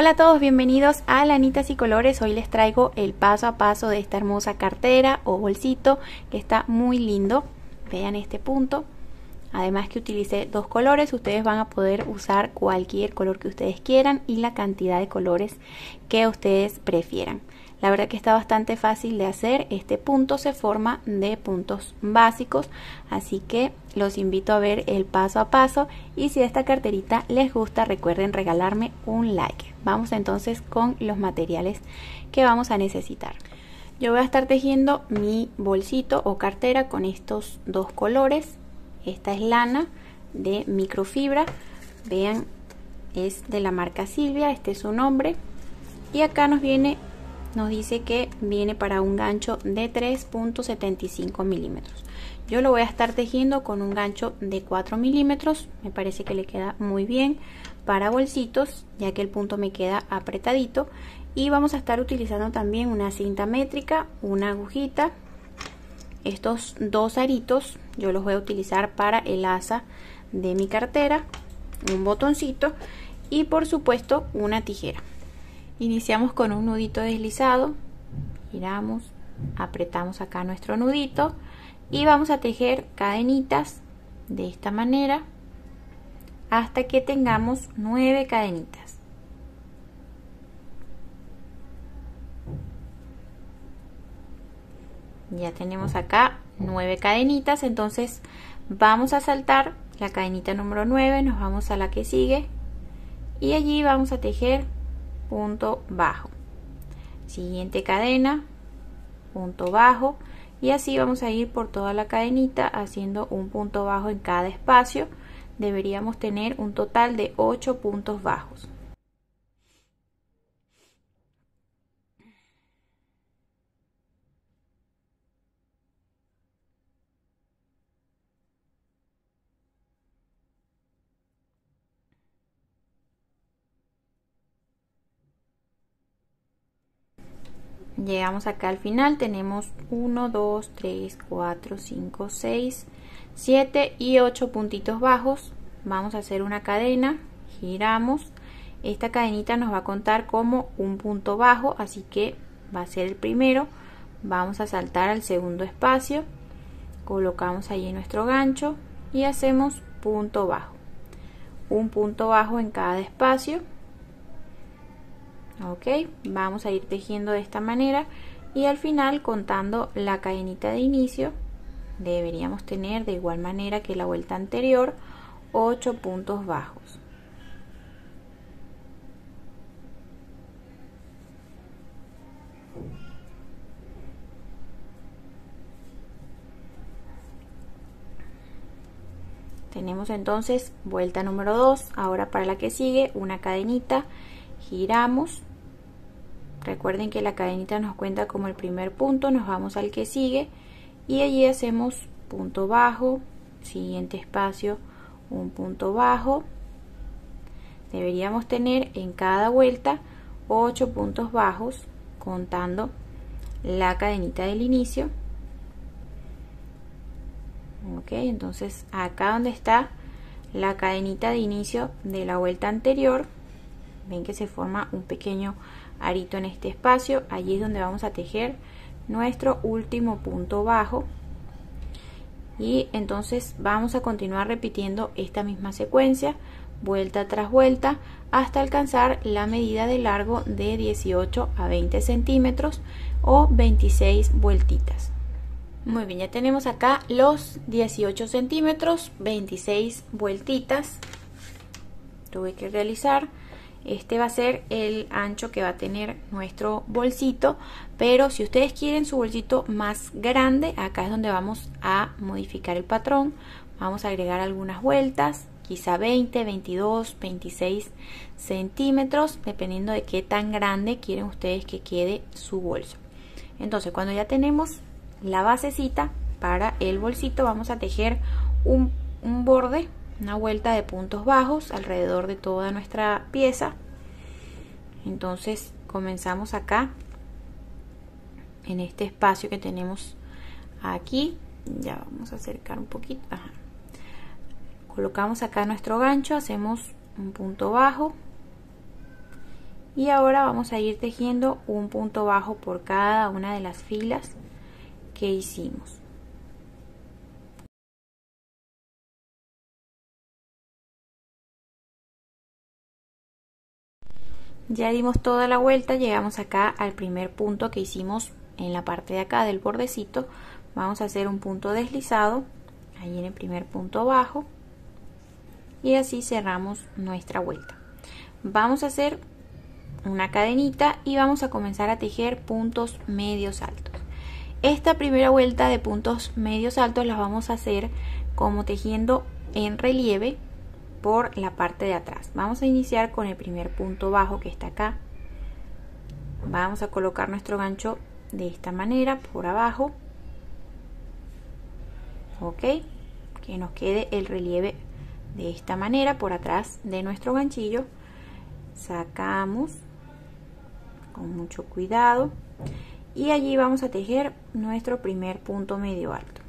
Hola a todos, bienvenidos a Lanitas y Colores. Hoy les traigo el paso a paso de esta hermosa cartera o bolsito que está muy lindo. Vean este punto. Además que utilicé dos colores, ustedes van a poder usar cualquier color que ustedes quieran y la cantidad de colores que ustedes prefieran. La verdad que está bastante fácil de hacer. Este punto se forma de puntos básicos, así que los invito a ver el paso a paso y si esta carterita les gusta recuerden regalarme un like. Vamos entonces con los materiales que vamos a necesitar. Yo voy a estar tejiendo mi bolsito o cartera con estos dos colores. Esta es lana de microfibra, vean, es de la marca Silvia, este es su nombre. Y acá nos dice que viene para un gancho de 3.75 milímetros. Yo lo voy a estar tejiendo con un gancho de 4 milímetros, me parece que le queda muy bien para bolsitos, ya que el punto me queda apretadito. Y vamos a estar utilizando también una cinta métrica, una agujita. Estos dos aritos yo los voy a utilizar para el asa de mi cartera, un botoncito y por supuesto una tijera. Iniciamos con un nudito deslizado, giramos, apretamos acá nuestro nudito y vamos a tejer cadenitas de esta manera hasta que tengamos 9 cadenitas. Ya tenemos acá 9 cadenitas, entonces vamos a saltar la cadenita número 9, nos vamos a la que sigue y allí vamos a tejer punto bajo, siguiente cadena, punto bajo y así vamos a ir por toda la cadenita haciendo un punto bajo en cada espacio. Deberíamos tener un total de 8 puntos bajos. Llegamos acá al final, tenemos 1, 2, 3, 4, 5, 6, 7 y 8 puntitos bajos. Vamos a hacer una cadena, giramos. Esta cadenita nos va a contar como un punto bajo, así que va a ser el primero. Vamos a saltar al segundo espacio, colocamos allí nuestro gancho y hacemos punto bajo. Un punto bajo en cada espacio. Ok, vamos a ir tejiendo de esta manera y al final contando la cadenita de inicio deberíamos tener de igual manera que la vuelta anterior 8 puntos bajos. Tenemos entonces vuelta número 2, ahora para la que sigue una cadenita, giramos. Recuerden que la cadenita nos cuenta como el primer punto, nos vamos al que sigue y allí hacemos punto bajo, siguiente espacio, un punto bajo. Deberíamos tener en cada vuelta 8 puntos bajos contando la cadenita del inicio. Ok, entonces acá donde está la cadenita de inicio de la vuelta anterior, ven que se forma un pequeño arito en este espacio, allí es donde vamos a tejer nuestro último punto bajo y entonces vamos a continuar repitiendo esta misma secuencia vuelta tras vuelta hasta alcanzar la medida de largo de 18 a 20 centímetros o 26 vueltitas. Muy bien, ya tenemos acá los 18 centímetros, 26 vueltitas tuve que realizar. Este va a ser el ancho que va a tener nuestro bolsito, pero si ustedes quieren su bolsito más grande, acá es donde vamos a modificar el patrón. Vamos a agregar algunas vueltas, quizá 20, 22, 26 centímetros, dependiendo de qué tan grande quieren ustedes que quede su bolso. Entonces, cuando ya tenemos la basecita para el bolsito, vamos a tejer un borde, una vuelta de puntos bajos alrededor de toda nuestra pieza. Entonces comenzamos acá en este espacio que tenemos aquí, ya vamos a acercar un poquito. Ajá. Colocamos acá nuestro gancho, hacemos un punto bajo y ahora vamos a ir tejiendo un punto bajo por cada una de las filas que hicimos. Ya dimos toda la vuelta, llegamos acá al primer punto que hicimos en la parte de acá del bordecito. Vamos a hacer un punto deslizado ahí en el primer punto bajo y así cerramos nuestra vuelta. Vamos a hacer una cadenita y vamos a comenzar a tejer puntos medios altos. Esta primera vuelta de puntos medios altos las vamos a hacer como tejiendo en relieve por la parte de atrás. Vamos a iniciar con el primer punto bajo que está acá. Vamos a colocar nuestro gancho de esta manera por abajo, ok, que nos quede el relieve de esta manera por atrás de nuestro ganchillo. Sacamos con mucho cuidado y allí vamos a tejer nuestro primer punto medio alto.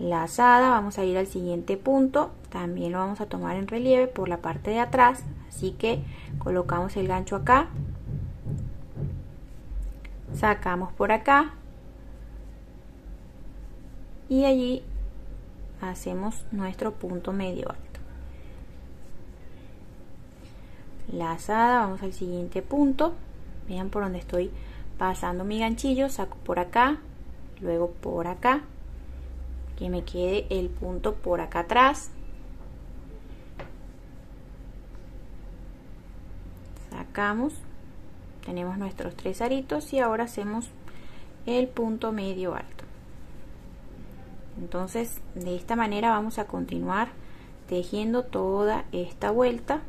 Lazada, vamos a ir al siguiente punto, también lo vamos a tomar en relieve por la parte de atrás, así que colocamos el gancho acá, sacamos por acá y allí hacemos nuestro punto medio alto. Lazada, vamos al siguiente punto, vean por donde estoy pasando mi ganchillo, saco por acá, luego por acá, que me quede el punto por acá atrás, sacamos, tenemos nuestros tres aritos y ahora hacemos el punto medio alto. Entonces de esta manera vamos a continuar tejiendo toda esta vuelta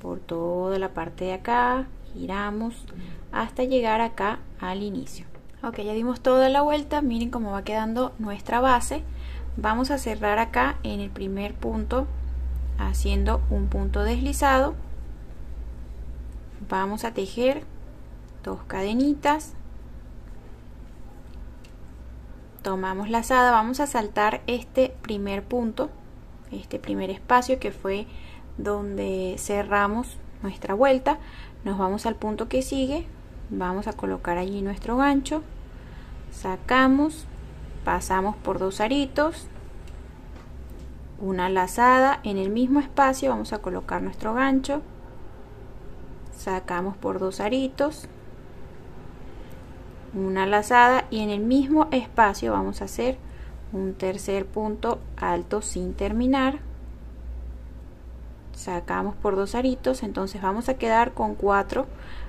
por toda la parte de acá, giramos hasta llegar acá al inicio. Ok, ya dimos toda la vuelta, miren cómo va quedando nuestra base. Vamos a cerrar acá en el primer punto haciendo un punto deslizado. Vamos a tejer dos cadenitas. Tomamos lazada, vamos a saltar este primer punto, este primer espacio que fue donde cerramos nuestra vuelta. Nos vamos al punto que sigue. Vamos a colocar allí nuestro gancho, sacamos, pasamos por dos aritos, una lazada en el mismo espacio, vamos a colocar nuestro gancho, sacamos por dos aritos, una lazada y en el mismo espacio vamos a hacer un tercer punto alto sin terminar, sacamos por dos aritos. Entonces vamos a quedar con cuatro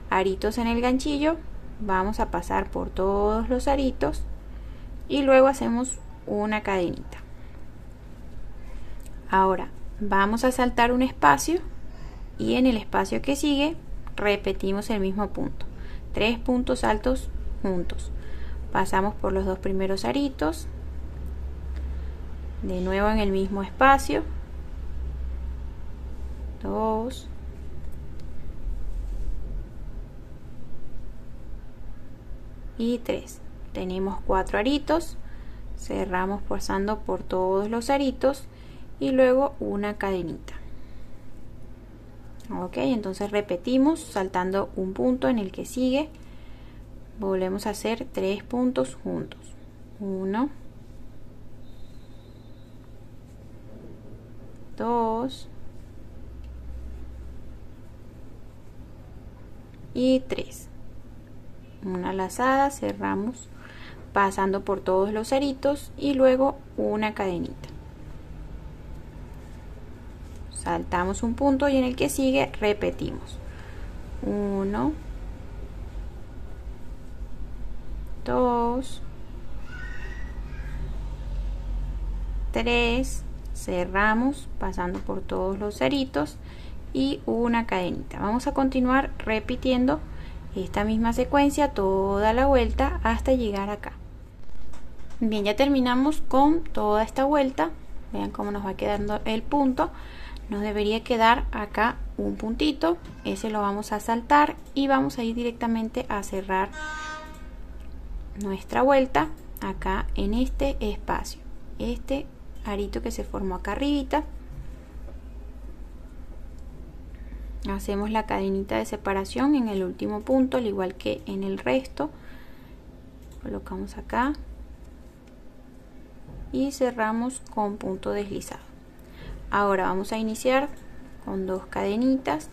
aritos en el ganchillo, vamos a pasar por todos los aritos y luego hacemos una cadenita. Ahora vamos a saltar un espacio y en el espacio que sigue repetimos el mismo punto, tres puntos altos juntos, pasamos por los dos primeros aritos, de nuevo en el mismo espacio, dos, y 3, tenemos 4 aritos, cerramos pasando por todos los aritos y luego una cadenita. Ok, entonces repetimos saltando un punto, en el que sigue volvemos a hacer 3 puntos juntos, 1, 2 y 3, una lazada, cerramos pasando por todos los aritos y luego una cadenita, saltamos un punto y en el que sigue repetimos 1, 2, 3, cerramos pasando por todos los aritos y una cadenita. Vamos a continuar repitiendo esta misma secuencia toda la vuelta hasta llegar acá. Bien, ya terminamos con toda esta vuelta, vean cómo nos va quedando el punto. Nos debería quedar acá un puntito, ese lo vamos a saltar y vamos a ir directamente a cerrar nuestra vuelta acá en este espacio, este arito que se formó acá arribita, Hacemos la cadenita de separación en el último punto, al igual que en el resto. Colocamos acá y cerramos con punto deslizado. Ahora vamos a iniciar con dos cadenitas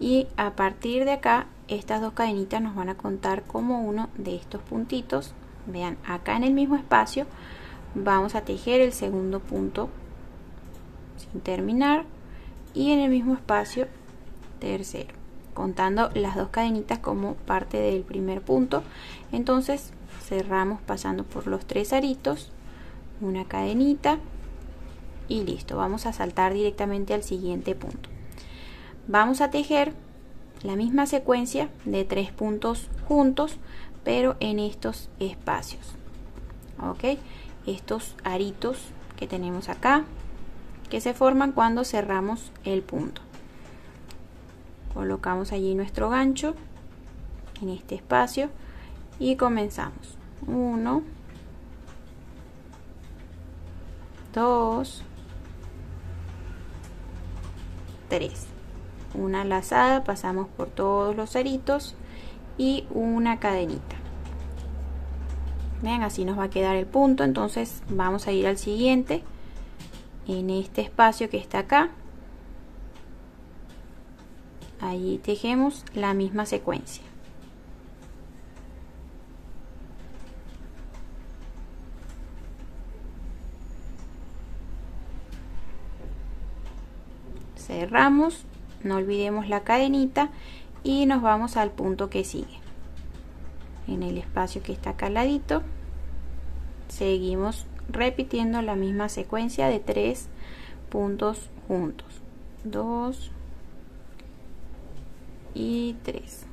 y a partir de acá estas dos cadenitas nos van a contar como uno de estos puntitos. Vean, acá en el mismo espacio vamos a tejer el segundo punto sin terminar y en el mismo espacio tercero, contando las dos cadenitas como parte del primer punto. Entonces cerramos pasando por los tres aritos, una cadenita y listo. Vamos a saltar directamente al siguiente punto. Vamos a tejer la misma secuencia de tres puntos juntos, pero en estos espacios, ¿ok? Estos aritos que tenemos acá, que se forman cuando cerramos el punto. Colocamos allí nuestro gancho en este espacio y comenzamos. 1, 2, 3. Una lazada, pasamos por todos los aritos y una cadenita. Vean, así nos va a quedar el punto. Entonces vamos a ir al siguiente en este espacio que está acá. Allí tejemos la misma secuencia. Cerramos, no olvidemos la cadenita y nos vamos al punto que sigue. En el espacio que está acá al ladito, seguimos repitiendo la misma secuencia de tres puntos juntos. 2 y 3.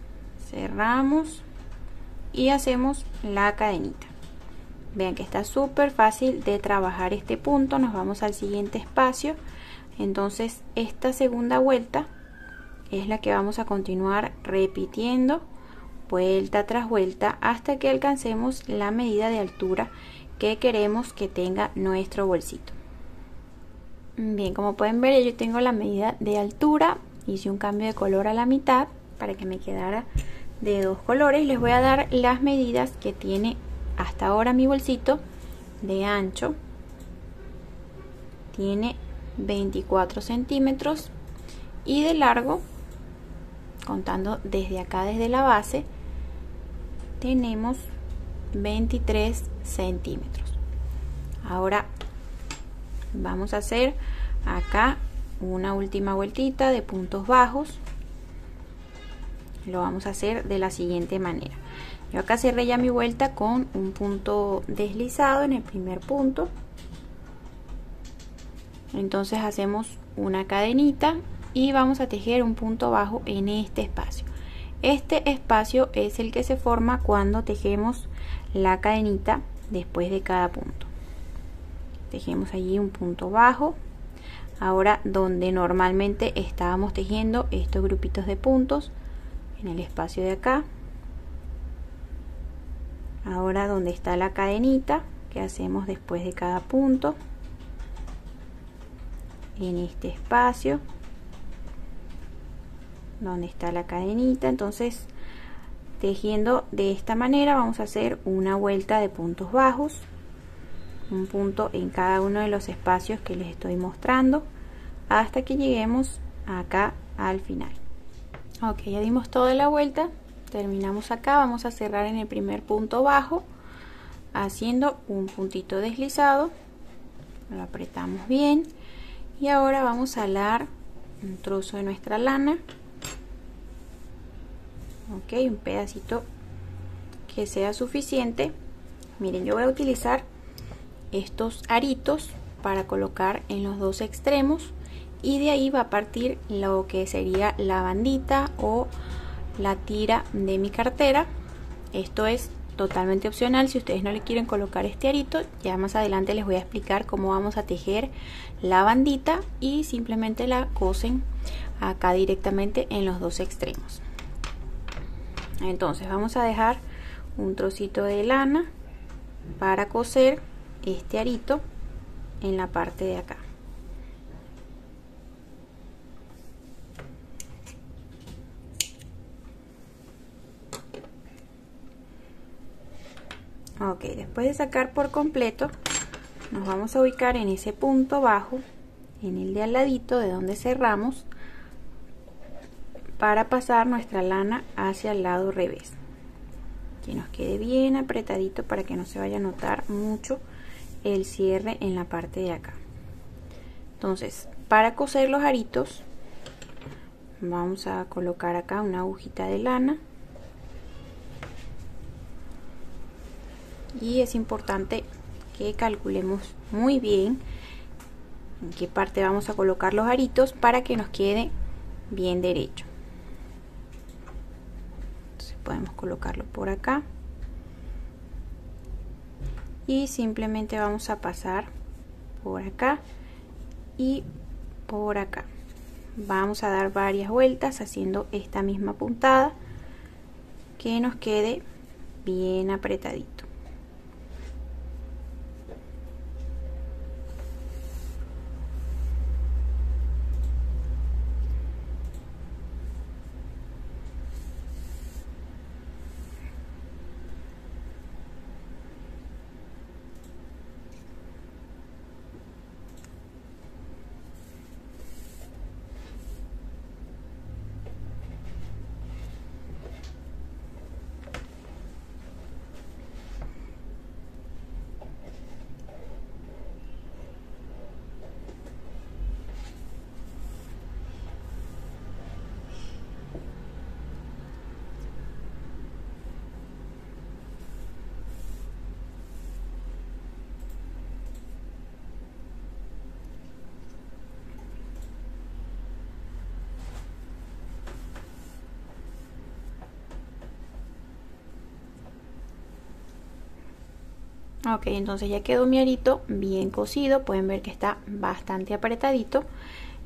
Cerramos y hacemos la cadenita. Vean que está súper fácil de trabajar este punto. Nos vamos al siguiente espacio. Entonces esta segunda vuelta es la que vamos a continuar repitiendo vuelta tras vuelta hasta que alcancemos la medida de altura que queremos que tenga nuestro bolsito. Bien, como pueden ver, yo tengo la medida de altura. Hice un cambio de color a la mitad para que me quedara de dos colores. Les voy a dar las medidas que tiene hasta ahora mi bolsito. De ancho tiene 24 centímetros y de largo, contando desde acá, desde la base, tenemos 23 centímetros. Ahora vamos a hacer acá una última vueltita de puntos bajos. Lo vamos a hacer de la siguiente manera. Yo acá cerré ya mi vuelta con un punto deslizado en el primer punto. Entonces hacemos una cadenita y vamos a tejer un punto bajo en este espacio. Este espacio es el que se forma cuando tejemos la cadenita después de cada punto. Tejemos allí un punto bajo. Ahora, donde normalmente estábamos tejiendo estos grupitos de puntos, en el espacio de acá. Ahora donde está la cadenita que hacemos después de cada punto, en este espacio donde está la cadenita. Entonces, tejiendo de esta manera, vamos a hacer una vuelta de puntos bajos, un punto en cada uno de los espacios que les estoy mostrando hasta que lleguemos acá al final. Ok, ya dimos toda la vuelta, terminamos acá. Vamos a cerrar en el primer punto bajo haciendo un puntito deslizado, lo apretamos bien y ahora vamos a alar un trozo de nuestra lana. Ok, un pedacito que sea suficiente. Miren, yo voy a utilizar estos aritos para colocar en los dos extremos y de ahí va a partir lo que sería la bandita o la tira de mi cartera. Esto es totalmente opcional. Si ustedes no le quieren colocar este arito, ya más adelante les voy a explicar cómo vamos a tejer la bandita y simplemente la cosen acá directamente en los dos extremos. Entonces vamos a dejar un trocito de lana para coser este arito en la parte de acá. Ok, después de sacar por completo, nos vamos a ubicar en ese punto bajo, en el de al ladito de donde cerramos, para pasar nuestra lana hacia el lado revés, que nos quede bien apretadito para que no se vaya a notar mucho el cierre en la parte de acá. Entonces, para coser los aritos, vamos a colocar acá una agujita de lana. Y es importante que calculemos muy bien en qué parte vamos a colocar los aritos para que nos quede bien derecho. Entonces podemos colocarlo por acá. Y simplemente vamos a pasar por acá y por acá. Vamos a dar varias vueltas haciendo esta misma puntada que nos quede bien apretadito. Ok, entonces ya quedó mi arito bien cosido, pueden ver que está bastante apretadito.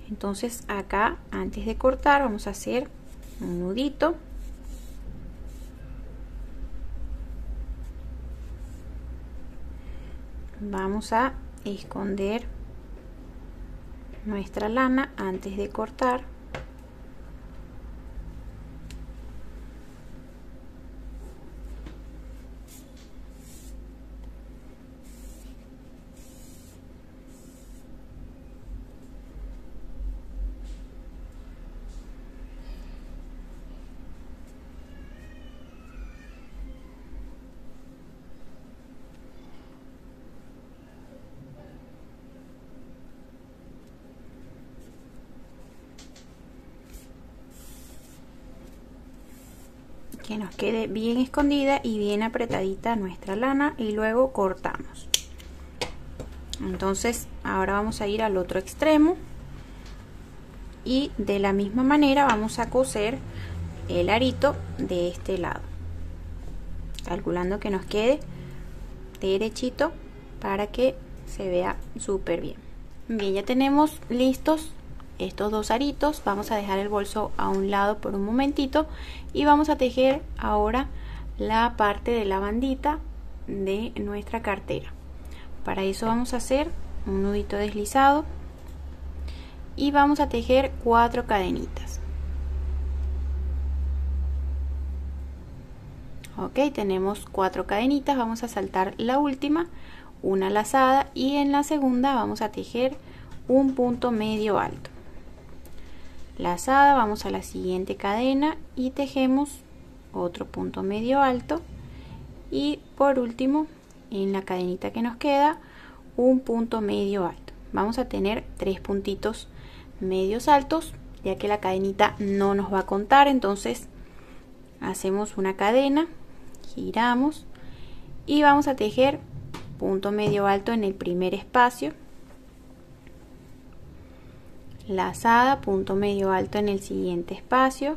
Entonces acá, antes de cortar, vamos a hacer un nudito. Vamos a esconder nuestra lana antes de cortar. Que nos quede bien escondida y bien apretadita nuestra lana y luego cortamos. Entonces ahora vamos a ir al otro extremo y de la misma manera vamos a coser el arito de este lado, calculando que nos quede derechito para que se vea súper bien. Bien, ya tenemos listos estos dos aritos. Vamos a dejar el bolso a un lado por un momentito y vamos a tejer ahora la parte de la bandita de nuestra cartera. Para eso vamos a hacer un nudito deslizado y vamos a tejer 4 cadenitas. Ok, tenemos 4 cadenitas, vamos a saltar la última, una lazada, y en la segunda vamos a tejer un punto medio alto. Lazada, vamos a la siguiente cadena y tejemos otro punto medio alto, y por último en la cadenita que nos queda un punto medio alto. Vamos a tener 3 puntitos medios altos, ya que la cadenita no nos va a contar. Entonces hacemos una cadena, giramos y vamos a tejer punto medio alto en el primer espacio, lazada, punto medio alto en el siguiente espacio,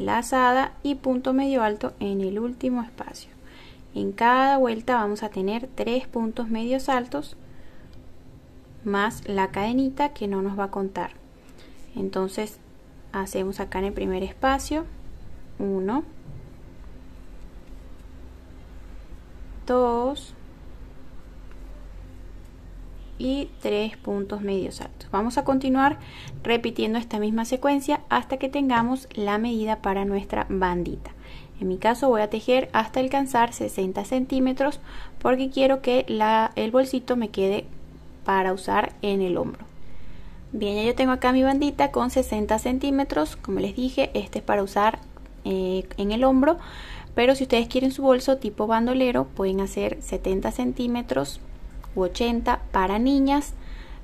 lazada y punto medio alto en el último espacio. En cada vuelta vamos a tener 3 puntos medios altos más la cadenita que no nos va a contar. Entonces hacemos acá en el primer espacio 1, 2 y 3 puntos medios altos. Vamos a continuar repitiendo esta misma secuencia hasta que tengamos la medida para nuestra bandita. En mi caso voy a tejer hasta alcanzar 60 centímetros porque quiero que el bolsito me quede para usar en el hombro. Bien, ya yo tengo acá mi bandita con 60 centímetros. Como les dije, este es para usar en el hombro, pero si ustedes quieren su bolso tipo bandolero pueden hacer 70 centímetros u 80 para niñas,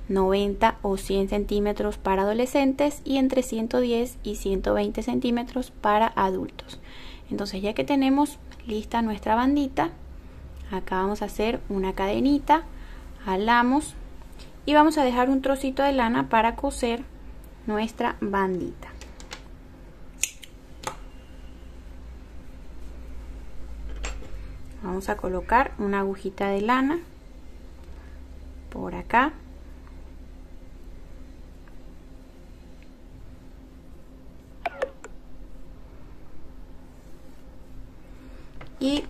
90 o 100 centímetros para adolescentes y entre 110 y 120 centímetros para adultos. Entonces, ya que tenemos lista nuestra bandita, acá vamos a hacer una cadenita, jalamos y vamos a dejar un trocito de lana para coser nuestra bandita. Vamos a colocar una agujita de lana por acá. Y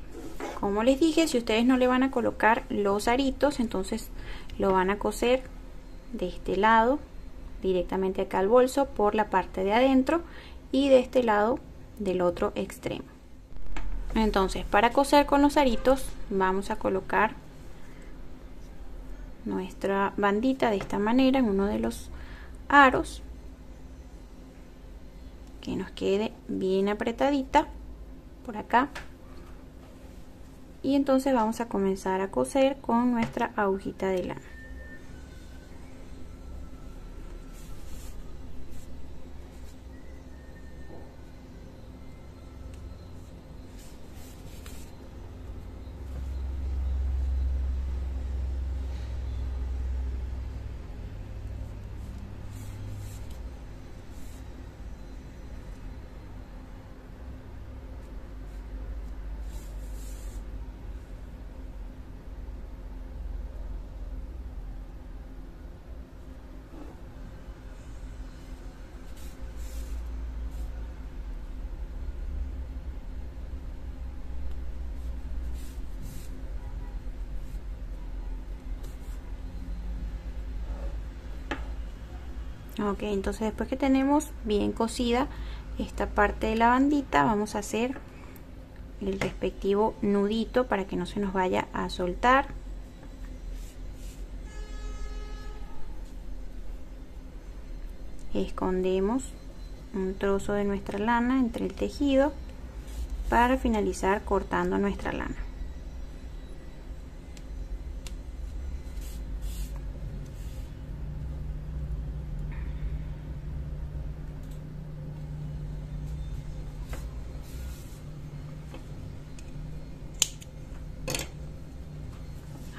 como les dije, si ustedes no le van a colocar los aritos, entonces lo van a coser de este lado directamente acá al bolso por la parte de adentro y de este lado del otro extremo. Entonces, para coser con los aritos vamos a colocar nuestra bandita de esta manera en uno de los aros, que nos quede bien apretadita por acá. Y entonces vamos a comenzar a coser con nuestra agujita de lana. Ok, entonces después que tenemos bien cosida esta parte de la bandita, vamos a hacer el respectivo nudito para que no se nos vaya a soltar. Escondemos un trozo de nuestra lana entre el tejido para finalizar cortando nuestra lana.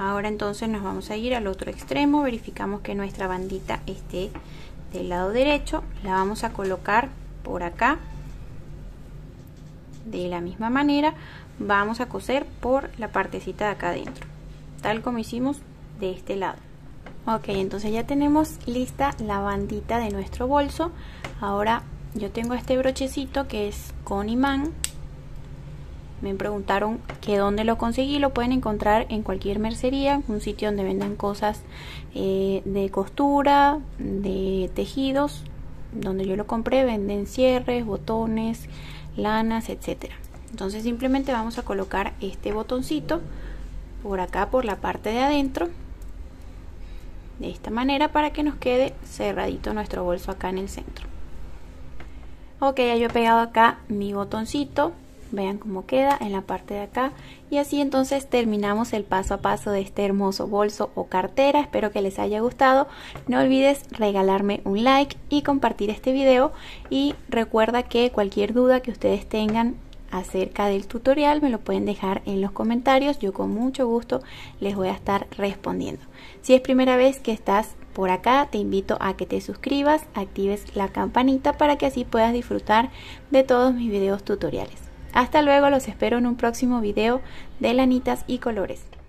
Ahora entonces nos vamos a ir al otro extremo, verificamos que nuestra bandita esté del lado derecho, la vamos a colocar por acá. De la misma manera vamos a coser por la partecita de acá adentro, tal como hicimos de este lado. Ok, entonces ya tenemos lista la bandita de nuestro bolso. Ahora yo tengo este brochecito que es con imán. Me preguntaron que dónde lo conseguí. Lo pueden encontrar en cualquier mercería, un sitio donde vendan cosas de costura, de tejidos. Donde yo lo compré venden cierres, botones, lanas, etcétera. Entonces simplemente vamos a colocar este botoncito por acá, por la parte de adentro, de esta manera, para que nos quede cerradito nuestro bolso acá en el centro. Ok, ya yo he pegado acá mi botoncito. Vean cómo queda en la parte de acá. Y así entonces terminamos el paso a paso de este hermoso bolso o cartera. Espero que les haya gustado. No olvides regalarme un like y compartir este video. Y recuerda que cualquier duda que ustedes tengan acerca del tutorial me lo pueden dejar en los comentarios. Yo con mucho gusto les voy a estar respondiendo. Si es primera vez que estás por acá, te invito a que te suscribas, actives la campanita para que así puedas disfrutar de todos mis videos tutoriales. Hasta luego, los espero en un próximo video de Lanitas y Colores.